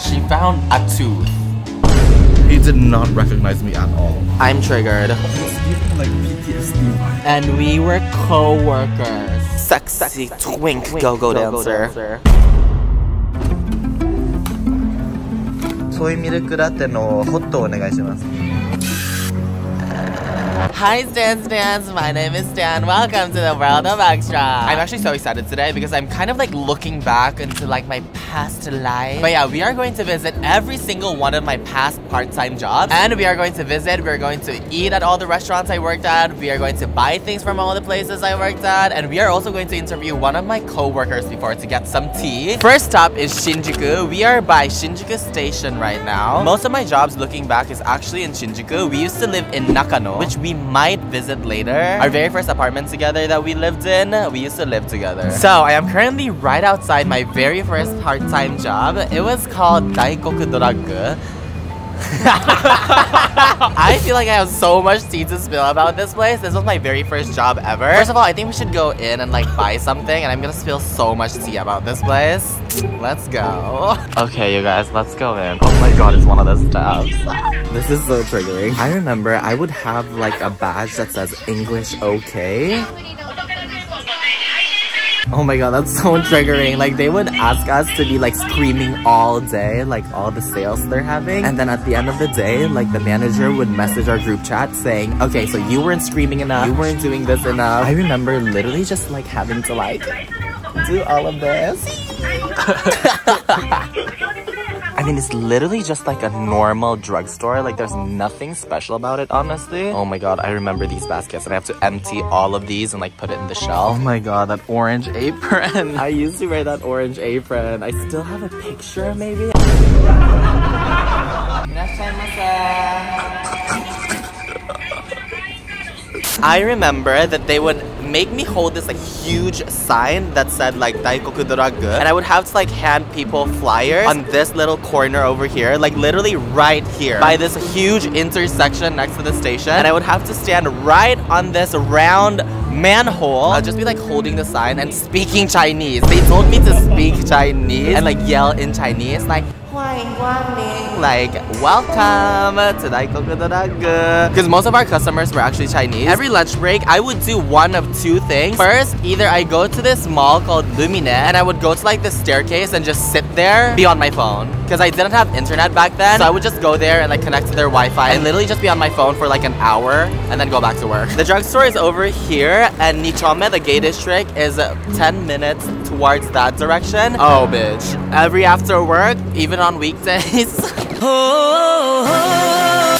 She found a tooth. He did not recognize me at all. I'm triggered. Like PTSD. And we were co-workers. Sexy twink go-go dancer. Soy milk latte no hot onegaishimasu. Hi Stan, my name is Stan. Welcome to the world of ByXtra. I'm actually so excited today because I'm kind of like looking back into like my past life. But yeah, we are going to visit every single one of my past part-time jobs. And we are going to visit, we're going to eat at all the restaurants I worked at, we are going to buy things from all the places I worked at, and we are also going to interview one of my co-workers before to get some tea. First stop is Shinjuku. We are by Shinjuku Station right now. Most of my jobs looking back is actually in Shinjuku. We used to live in Nakano, which we might visit later. Our very first apartment together that we lived in, we used to live together. So I am currently right outside my very first part-time job. It was called Daikoku Drug. I feel like I have so much tea to spill about this place. This was my very first job ever. First of all, I think we should go in and like buy something, and I'm gonna spill so much tea about this place. Let's go. Okay, you guys, let's go in. Oh my god, it's one of the steps. This is so triggering. I remember I would have like a badge that says English okay. Oh my god, that's so triggering. Like, they would ask us to be like screaming all day, like all the sales they're having. And then at the end of the day, like the manager would message our group chat saying, okay, so you weren't screaming enough, you weren't doing this enough. I remember literally just like having to like do all of this. I mean, it's literally just like a normal drugstore. Like, there's nothing special about it, honestly. Oh my god, I remember these baskets, and I have to empty all of these and like put it in the shelf. Oh my god, that orange apron. I used to wear that orange apron. I still have a picture, maybe? I remember that they would make me hold this like huge sign that said like Daikoku Drug, and I would have to like hand people flyers on this little corner over here, like literally right here by this huge intersection next to the station, and I would have to stand right on this round manhole. I'll just be like holding the sign and speaking Chinese. They told me to speak Chinese and like yell in Chinese like, like, welcome to Daikoku Drug. Because most of our customers were actually Chinese. Every lunch break, I would do one of two things. First, either I go to this mall called Lumine, and I would go to like the staircase and just sit there, be on my phone. Because I didn't have internet back then, so I would just go there and like connect to their Wi-Fi and literally just be on my phone for like an hour and then go back to work. The drugstore is over here, and Nichome, the gay district, is 10 minutes towards that direction. Oh, bitch. Every after work, even on weekdays.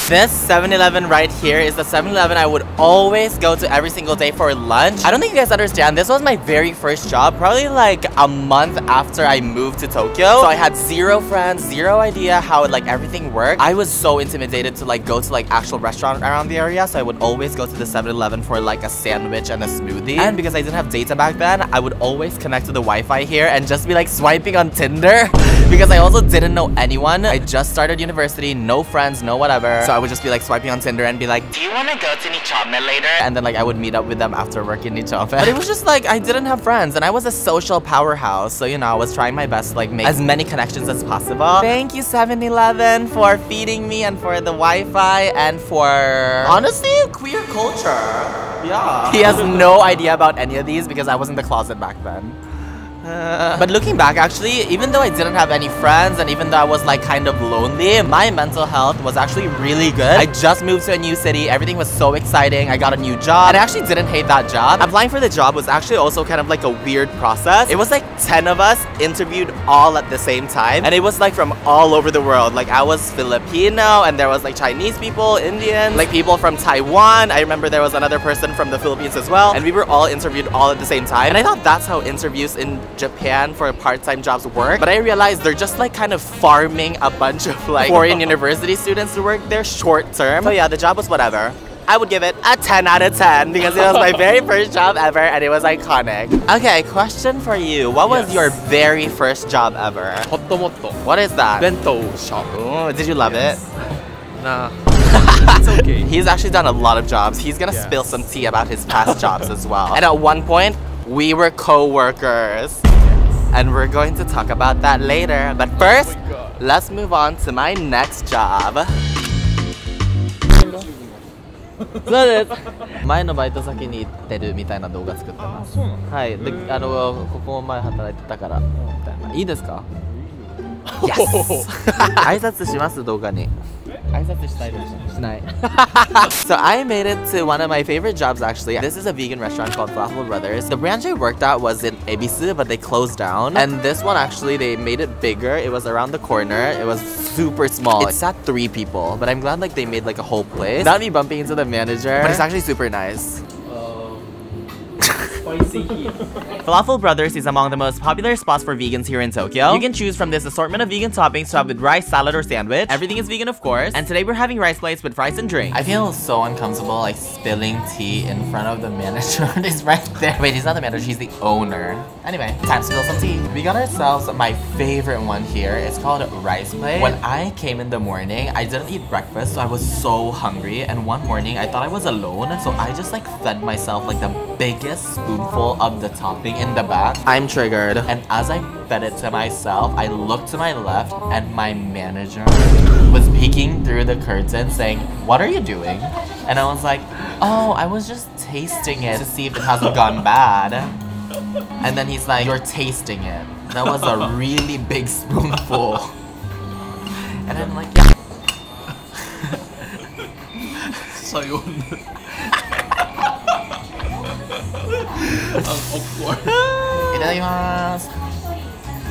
This 7-Eleven right here is the 7-Eleven I would always go to every single day for lunch. I don't think you guys understand, this was my very first job, probably like a month after I moved to Tokyo. So I had zero friends, zero idea how like everything worked. I was so intimidated to like go to like actual restaurant around the area, so I would always go to the 7-Eleven for like a sandwich and a smoothie. And because I didn't have data back then, I would always connect to the Wi-Fi here and just be like swiping on Tinder. Because I also didn't know anyone. I just started university, no friends, no whatever. So I would just be like swiping on Tinder and be like, do you want to go to Nichome later? And then like I would meet up with them after work in Nichome. But it was just like, I didn't have friends, and I was a social powerhouse. So, you know, I was trying my best to like make as many connections as possible. Thank you 7-Eleven for feeding me and for the Wi-Fi and for, honestly, queer culture. Yeah. He has no idea about any of these because I was in the closet back then. But looking back, actually, even though I didn't have any friends and even though I was like kind of lonely, my mental health was actually really good. I just moved to a new city, everything was so exciting, I got a new job, and I actually didn't hate that job. Applying for the job was actually also kind of like a weird process. It was like 10 of us interviewed all at the same time, and it was like from all over the world. Like, I was Filipino, and there was like Chinese people, Indians, like people from Taiwan. I remember there was another person from the Philippines as well, and we were all interviewed all at the same time. And I thought that's how interviews in Japan for part-time jobs work, but I realized they're just like kind of farming a bunch of like foreign university students to work there short term. So yeah, the job was whatever. I would give it a 10 out of 10 because it was my very first job ever and it was iconic. Okay, question for you. What was your very first job ever? Hottomoto. What is that? Bento shop. Ooh, did you love it? Nah. It's okay. He's actually done a lot of jobs. He's gonna spill some tea about his past jobs as well. And at one point, we were co-workers. and we're going to talk about that later. But first, let's move on to my next job. So I made it to one of my favorite jobs actually. This is a vegan restaurant called Falafel Brothers. The branch I worked at was in Ebisu, but they closed down. And this one actually, they made it bigger. It was around the corner. It was super small. It sat 3 people, but I'm glad like they made like a whole place. Without me bumping into the manager, but it's actually super nice. Falafel Brothers is among the most popular spots for vegans here in Tokyo. You can choose from this assortment of vegan toppings to have with rice, salad, or sandwich. Everything is vegan, of course. And today we're having rice plates with rice and drink. I feel so uncomfortable like spilling tea in front of the manager. He's right there. Wait, he's not the manager, he's the owner. Anyway, time to spill some tea. We got ourselves my favorite one here. It's called rice plate. When I came in the morning, I didn't eat breakfast, so I was so hungry. And one morning, I thought I was alone, so I just like fed myself like the biggest spoon of the topping in the back. I'm triggered. And as I fed it to myself, I looked to my left and my manager was peeking through the curtain saying, "What are you doing?" And I was like, "Oh, I was just tasting it to see if it hasn't gone bad." And then he's like, "You're tasting it." That was a really big spoonful. And I'm like, yeah. Itadakimasu.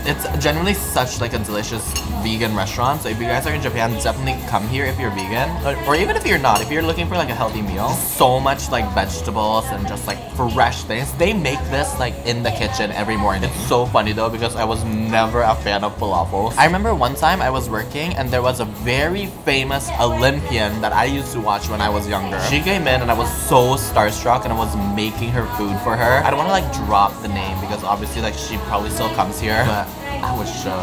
It's generally such like a delicious vegan restaurant, so if you guys are in Japan, definitely come here if you're vegan, or even if you're not, if you're looking for like a healthy meal. So much like vegetables and just like fresh things. They make this like in the kitchen every morning. It's so funny though, because I was never a fan of falafels. I remember one time I was working and there was a very famous Olympian that I used to watch when I was younger. She came in and I was so starstruck, and I was making her food for her. I don't want to like drop the name because obviously like she probably still comes here, but I was shook.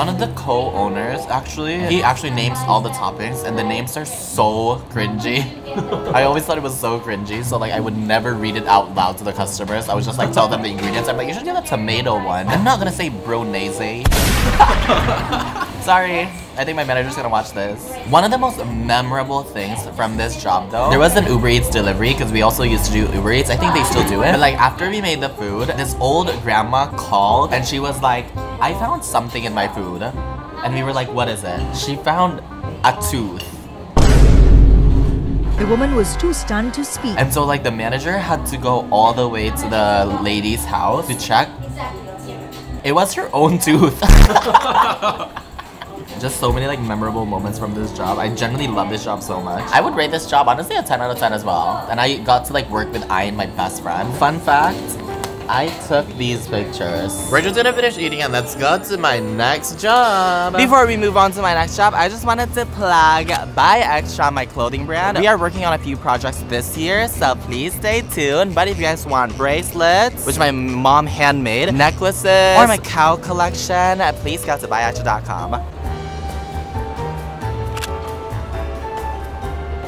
One of the co-owners actually, he actually names all the toppings, and the names are so cringy. I always thought it was so cringy, so like I would never read it out loud to the customers. I would just like tell them the ingredients. I'm like, you should get a tomato one. I'm not gonna say bolognese. Sorry. I think my manager's gonna watch this. One of the most memorable things from this job though, there was an Uber Eats delivery, because we also used to do Uber Eats. I think they still do it. But like after we made the food, this old grandma called and she was like, "I found something in my food." And we were like, "What is it?" She found a tooth. The woman was too stunned to speak. And so like the manager had to go all the way to the lady's house to check. It was her own tooth. Just so many like memorable moments from this job. I generally love this job so much. I would rate this job honestly a 10 out of 10 as well. And I got to like work with Ian, my best friend. Fun fact, I took these pictures. We're just gonna finish eating and let's go to my next job. Before we move on to my next job, I just wanted to plug ByXtra, my clothing brand. We are working on a few projects this year, so please stay tuned. But if you guys want bracelets, which my mom handmade, necklaces, or my cow collection, please go to byxtra.com.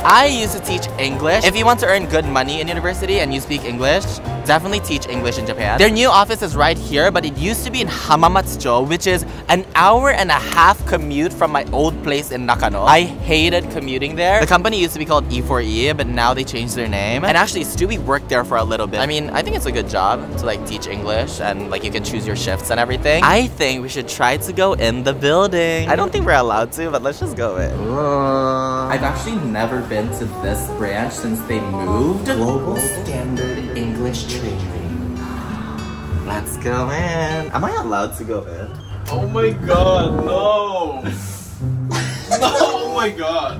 I used to teach English. If you want to earn good money in university and you speak English, definitely teach English in Japan. Their new office is right here, but it used to be in Hamamatsucho, which is an hour-and-a-half commute from my old place in Nakano. I hated commuting there. The company used to be called E4E, but now they changed their name. And actually, Stewie worked there for a little bit. I mean, I think it's a good job to like teach English, and like you can choose your shifts and everything. I think we should try to go in the building. I don't think we're allowed to, but let's just go in. I've actually never been to this branch since they moved. Global Standard English Training. Let's go in. Am I allowed to go in? Oh my god, no! No, oh my god!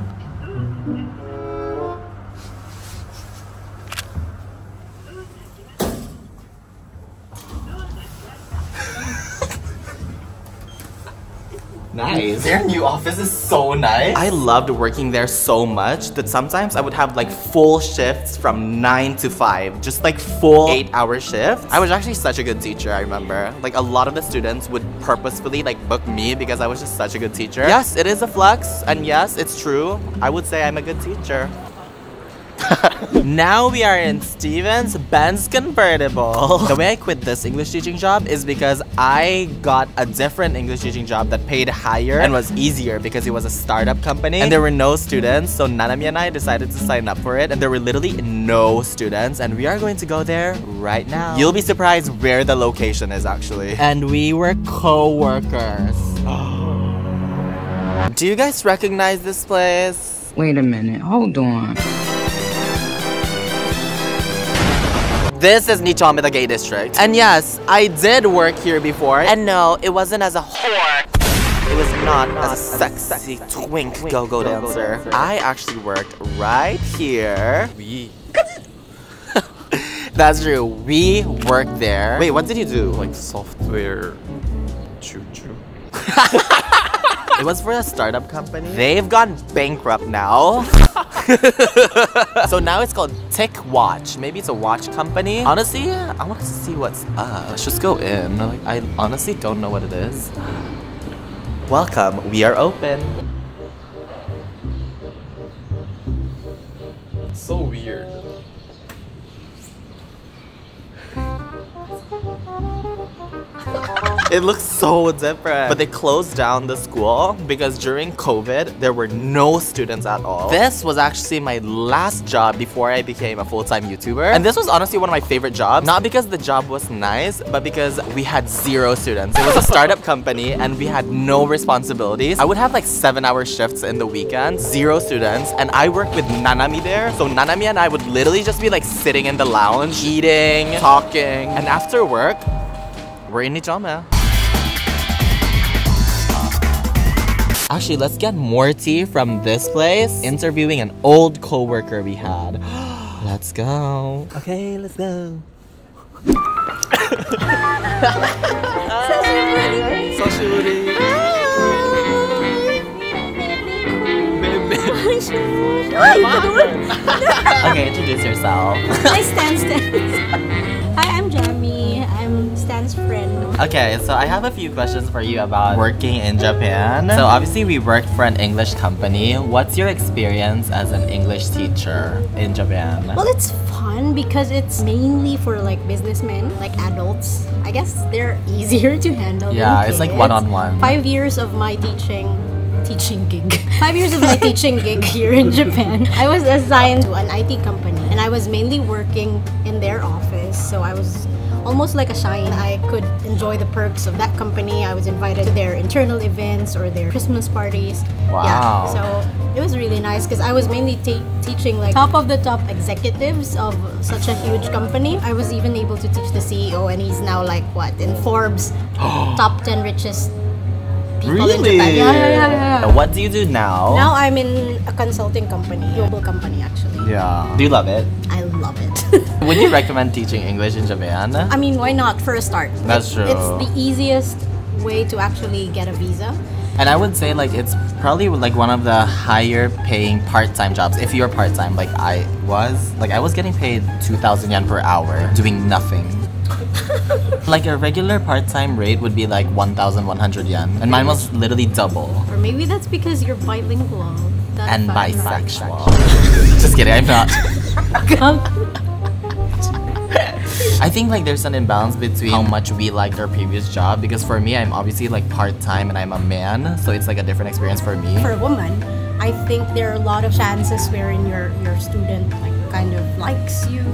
Nice. Their new office is so nice. I loved working there so much that sometimes I would have like full shifts from 9 to 5, just like full 8-hour shifts. I was actually such a good teacher, I remember. Like a lot of the students would purposefully like book me because I was just such a good teacher. Yes, it is a flex, and yes, it's true. I would say I'm a good teacher. Now we are in Steven's Benz convertible. The way I quit this English teaching job is because I got a different English teaching job that paid higher and was easier because it was a startup company and there were no students. So Nanami and I decided to sign up for it and there were literally no students, and we are going to go there right now. You'll be surprised where the location is actually. And we were co-workers. Do you guys recognize this place? Wait a minute, hold on. This is Nichome, the gay district. And yes, I did work here before. And no, it wasn't as a whore. It was not a sexy twink go-go dancer. I actually worked right here. That's true, we worked there. Wait, what did you do? Like software choo-choo. It was for a startup company. They've gone bankrupt now. So now it's called Tick Watch. Maybe it's a watch company. Honestly, I want to see what's up. Let's just go in. Like, I honestly don't know what it is. Welcome. We are open. So weird. It looks so different. But they closed down the school because during COVID, there were no students at all. This was actually my last job before I became a full-time YouTuber. And this was honestly one of my favorite jobs. Not because the job was nice, but because we had zero students. It was a startup company and we had no responsibilities. I would have like 7-hour shifts in the weekends, zero students. And I worked with Nanami there. So Nanami and I would literally just be like sitting in the lounge, eating, talking. And after work, we're in Nichome. Actually, let's get more tea from this place. Interviewing an old co-worker we had. Let's go. Okay, let's go. Okay, introduce yourself. Hi, Stan. Hi, I'm Jamie. I'm Stan's friend. Okay, so I have a few questions for you about working in Japan. So obviously we worked for an English company. What's your experience as an English teacher in Japan? Well, it's fun because it's mainly for like businessmen, like adults. I guess they're easier to handle. Yeah, it's like one-on-one. 5 years of my teaching gig. 5 years of my teaching gig here in Japan. I was assigned to an IT company and I was mainly working in their office, so I was almost like a shine. I could enjoy the perks of that company. I was invited to their internal events or their Christmas parties. Wow. Yeah, so it was really nice because I was mainly teaching like top of the top executives of such a huge company. I was even able to teach the CEO, and he's now like what, in Forbes top 10 richest people in Japan. Yeah. What do you do now? Now I'm in a consulting company, global company actually. Yeah. Do you love it? I love it. Would you recommend teaching English in Japan? I mean, why not for a start? That's true. It's the easiest way to actually get a visa. And I would say like it's probably like one of the higher paying part-time jobs. If you're part-time, like I was. Like I was getting paid 2,000 yen per hour doing nothing. Like a regular part-time rate would be like 1,100 yen, and mine was literally double. Or maybe that's because you're bilingual. That's and bisexual. Just kidding, I'm not. I think like there's an imbalance between how much we liked our previous job, because for me, I'm obviously like part-time and I'm a man, so it's like a different experience for me. For a woman, I think there are a lot of chances wherein your student like kind of likes you.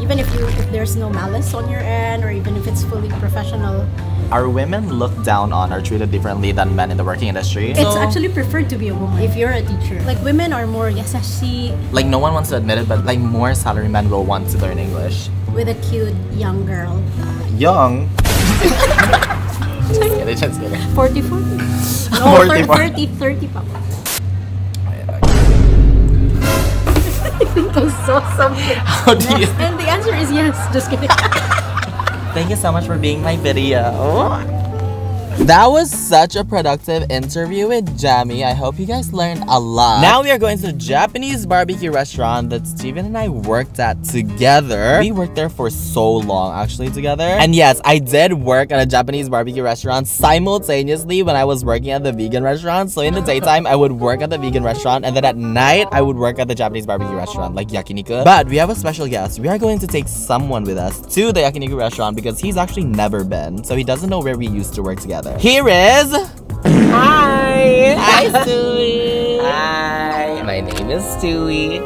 Even if there's no malice on your end, or even if it's fully professional. Are women looked down on or treated differently than men in the working industry? It's actually preferred to be a woman if you're a teacher. Like women are more yasashi. Like no one wants to admit it, but like more salarymen will want to learn English. With a cute young girl. Young? Just kidding. 44? No, 30 papa. I think I saw something. How do you? And the answer is yes. Just kidding. Thank you so much for being my video. That was such a productive interview with Jamie. I hope you guys learned a lot. Now we are going to the Japanese barbecue restaurant that Steven and I worked at together. We worked there for so long, actually, together. And yes, I did work at a Japanese barbecue restaurant simultaneously when I was working at the vegan restaurant. So in the daytime, I would work at the vegan restaurant, and then at night, I would work at the Japanese barbecue restaurant, like yakiniku. But we have a special guest. We are going to take someone with us to the yakiniku restaurant because he's actually never been, so he doesn't know where we used to work together. Here is... Hi! Hi, Stewie! Hi! My name is Stewie.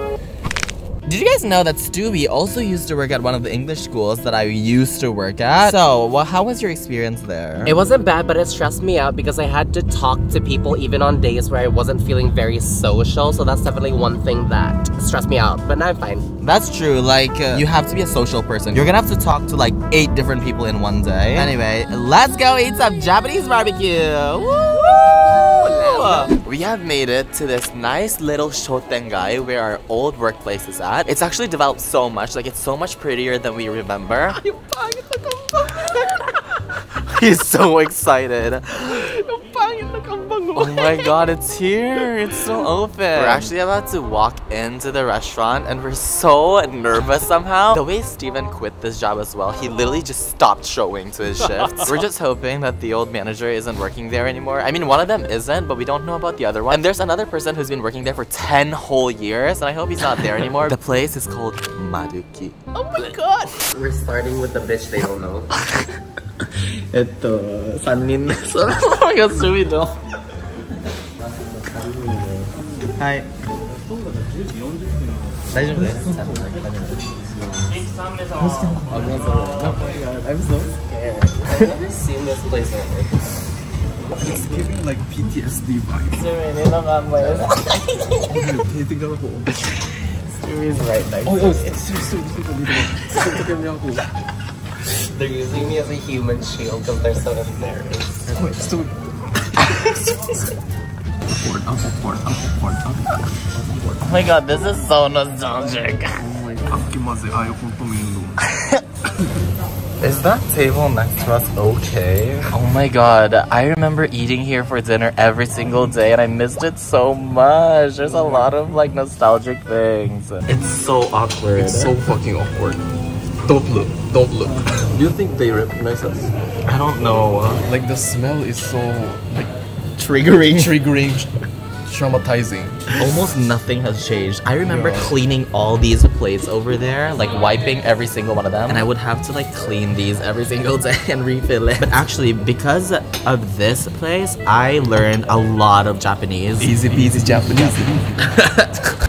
Did you guys know that Stewie also used to work at one of the English schools that I used to work at? So, well, how was your experience there? It wasn't bad, but it stressed me out because I had to talk to people even on days where I wasn't feeling very social. So that's definitely one thing that stressed me out, but now I'm fine. That's true. Like, you have to be a social person. You're gonna have to talk to like 8 different people in one day. Anyway, let's go eat some Japanese barbecue! Woo! We have made it to this nice little shotengai where our old workplace is at. It's actually developed so much, like it's so much prettier than we remember. He's so excited. Oh my god, it's here. It's still open. We're actually about to walk into the restaurant and we're so nervous somehow. The way Steven quit this job as well, he literally just stopped showing to his shifts. We're just hoping that the old manager isn't working there anymore. I mean, one of them isn't, but we don't know about the other one. And there's another person who's been working there for 10 whole years, and I hope he's not there anymore. The place is called Maduki. Oh my god! We're starting with the bitch they don't know. Oh my god, Stewie, no. Hi. I'm so scared. I've never seen this place before. It's giving like PTSD vibes. Stewie's right next to me. Oh, it's they're using me as a human shield because they're so embarrassed. Wait, Stewie. Oh my god, this is so nostalgic. Is that table next to us okay? Oh my god, I remember eating here for dinner every single day and I missed it so much. There's a lot of like nostalgic things. It's so awkward. It's so fucking awkward. Don't look, don't look. Do you think they recognize us? I don't know. Like the smell is so... like, triggering, traumatizing. Almost nothing has changed. I remember cleaning all these plates over there, like wiping every single one of them, and I would have to like clean these every single day and refill it. But actually, because of this place, I learned a lot of Japanese. Easy peasy Japanese.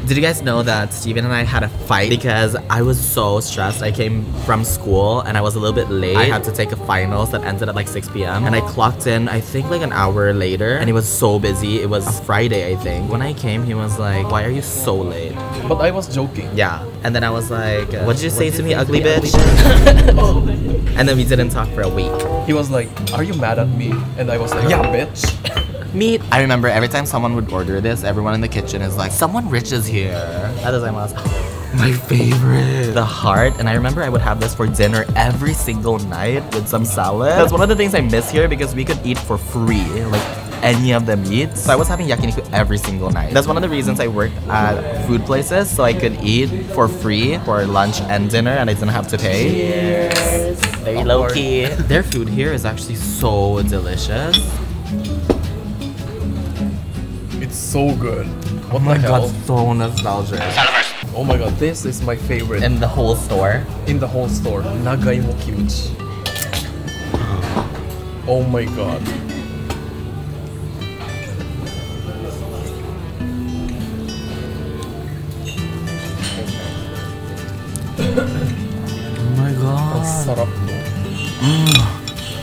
Did you guys know that Steven and I had a fight because I was so stressed? I came from school and I was a little bit late. I had to take a finals that ended at like 6 p.m. and I clocked in, I think, like an hour later, and he was so busy. It was a Friday, I think. When I came, he was like, "Why are you so late?" But I was joking. Yeah. And then I was like, "What did you say to me, ugly bitch?" And then we didn't talk for a week. He was like, "Are you mad at me?" And I was like, "Yeah, bitch." Meat. I remember every time someone would order this, everyone in the kitchen is like, "Someone rich is here." That is my favorite. The heart. And I remember I would have this for dinner every single night with some salad. That's one of the things I miss here because we could eat for free. Like, any of the meats. So I was having yakiniku every single night. That's one of the reasons I worked at food places, so I could eat for free for lunch and dinner and I didn't have to pay. Cheers! Very low-key. Their food here is actually so delicious. It's so good. What oh my god, so nostalgic. Oh my god, this is my favorite. In the whole store? In the whole store. Nagaimo kimchi. Oh my god.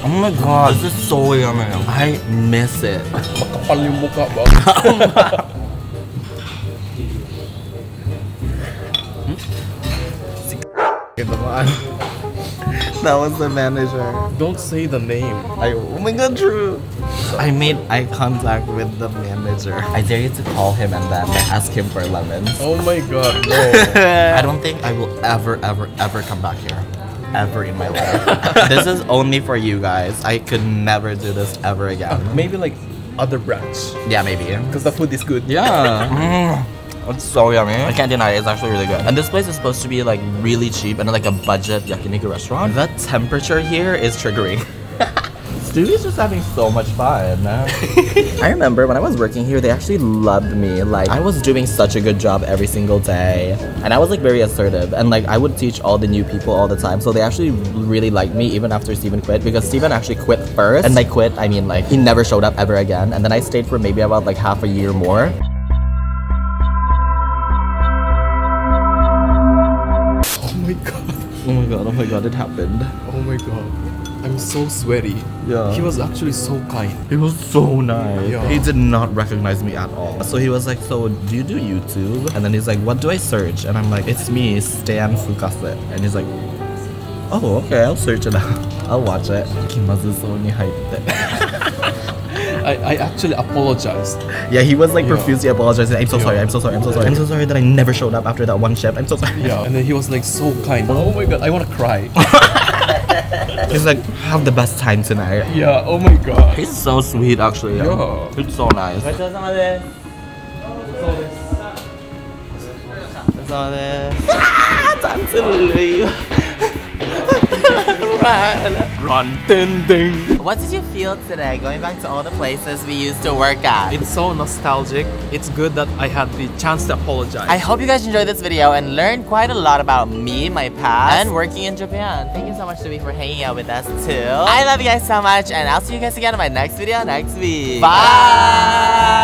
Oh my god, this is so yummy. I miss it. That was the manager. Don't say the name. Oh my god, Drew. I made eye contact with the manager. I dare you to call him and then ask him for lemons. Oh my god, no. I don't think I will ever come back here. ever in my life. This is only for you guys. I could never do this ever again. Maybe like other brands. Yeah, maybe. Because the food is good. Yeah. It's so yummy. I can't deny it. It's actually really good. And this place is supposed to be like really cheap and like a budget yakiniku restaurant. The temperature here is triggering. Stewie's just having so much fun. I remember when I was working here, they actually loved me. Like, I was doing such a good job every single day. And I was like very assertive. And like, I would teach all the new people all the time. So they actually really liked me even after Steven quit. Because Steven actually quit first. And by quit, I mean like, he never showed up ever again. And then I stayed for maybe about like half a year more. Oh my god. Oh my god, oh my god, it happened. Oh my god. I'm so sweaty. Yeah. He was actually so kind. He was so nice. Yeah. He did not recognize me at all. So he was like, so do you do YouTube? And then he's like, what do I search? And I'm like, it's me, Stan Fukase. And he's like, oh, okay, I'll search it out. I'll watch it. I actually apologized. Yeah, he was like profusely apologizing. I'm so sorry, I'm so sorry, I'm so sorry. I'm so sorry that I never showed up after that one shift. I'm so sorry. Yeah, and then he was like so kind. Oh my god, I want to cry. He's like, have the best time tonight. Yeah, oh my god. He's so sweet actually. Yeah. It's so nice. Time to leave. Run. Ding, ding. What did you feel today going back to all the places we used to work at? It's so nostalgic. It's good that I had the chance to apologize. I hope you guys enjoyed this video and learned quite a lot about me, my past, and working in Japan. Thank you so much, Stewie, for hanging out with us too. I love you guys so much, and I'll see you guys again in my next video next week. Bye!